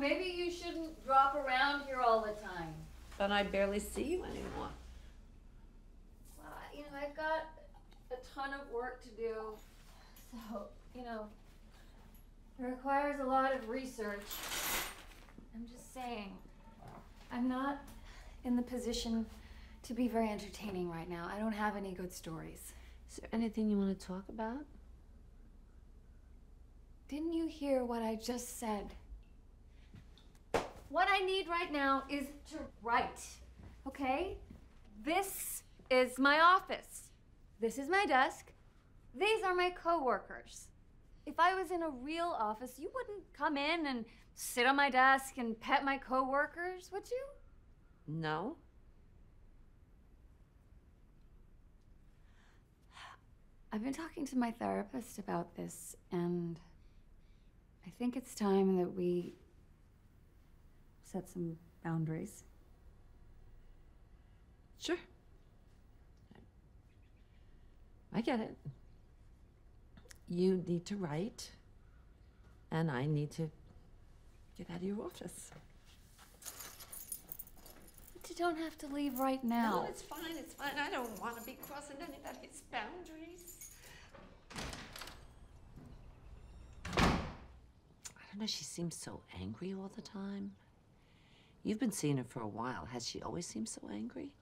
Maybe you shouldn't drop around here all the time. Then I barely see you anymore. Well, you know, I've got a ton of work to do. So, you know, it requires a lot of research. I'm just saying, I'm not in the position to be very entertaining right now. I don't have any good stories. Is there anything you want to talk about? Didn't you hear what I just said? What I need right now is to write, okay? This is my office. This is my desk. These are my coworkers. If I was in a real office, you wouldn't come in and sit on my desk and pet my coworkers, would you? No. I've been talking to my therapist about this, and I think it's time that we set some boundaries. Sure. I get it. You need to write, and I need to get out of your office. But you don't have to leave right now. No, it's fine, it's fine. I don't want to be crossing anybody's boundaries. I don't know, she seems so angry all the time. You've been seeing her for a while. Has she always seemed so angry?